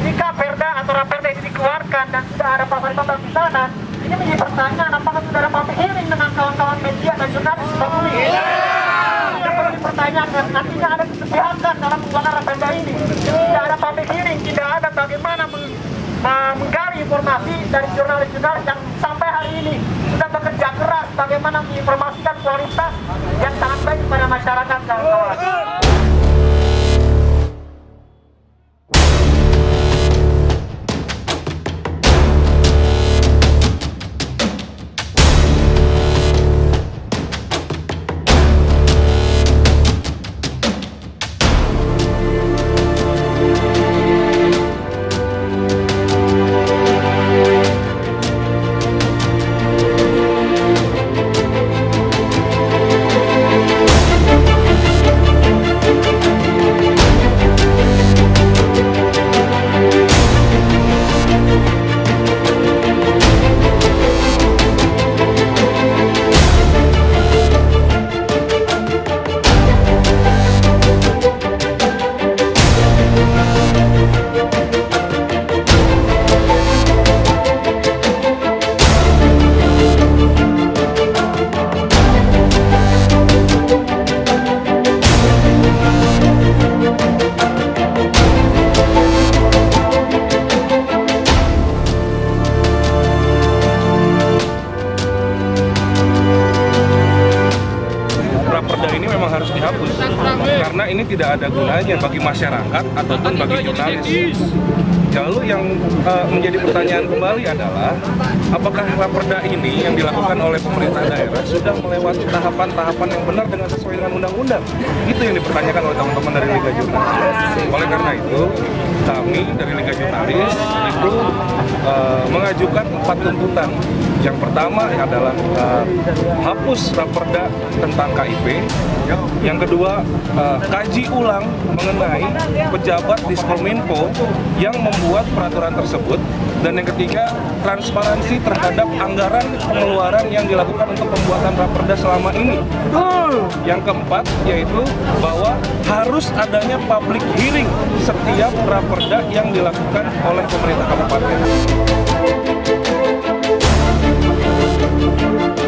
ketika perda atau raperda ini dikeluarkan dan sudah ada pasal-pasal di sana, ini menjadi pertanyaan apakah sudah ada public hearing dengan kawan-kawan media dan jurnalis seperti ini? Tidak perlu dipertanyakan, artinya ada kesepihakan dalam pembuatan raperda ini. Tidak ada public hearing, tidak ada bagaimana menggali informasi dari jurnalis-jurnalis yang sampai hari ini sudah bekerja keras bagaimana menginformasikan kualitas yang sangat baik kepada masyarakat kawan-kawan. Karena ini tidak ada gunanya bagi masyarakat ataupun bagi jurnalis. Lalu yang menjadi pertanyaan kembali adalah apakah raperda ini yang dilakukan oleh pemerintah daerah sudah melewati tahapan-tahapan yang benar dengan sesuai dengan undang-undang? Itu yang dipertanyakan oleh teman-teman dari Liga Jurnalis. Oleh karena itu, kami dari Liga Jurnalis itu mengajukan 4 tuntutan. Yang pertama adalah hapus raperda tentang KIP. Yang kedua, kaji ulang mengenai pejabat Diskominfo yang membuat peraturan tersebut. Dan yang ketiga, transparansi terhadap anggaran pengeluaran yang dilakukan untuk pembuatan raperda selama ini. Yang keempat, yaitu bahwa harus adanya public hearing setiap raperda yang dilakukan oleh pemerintah kabupaten.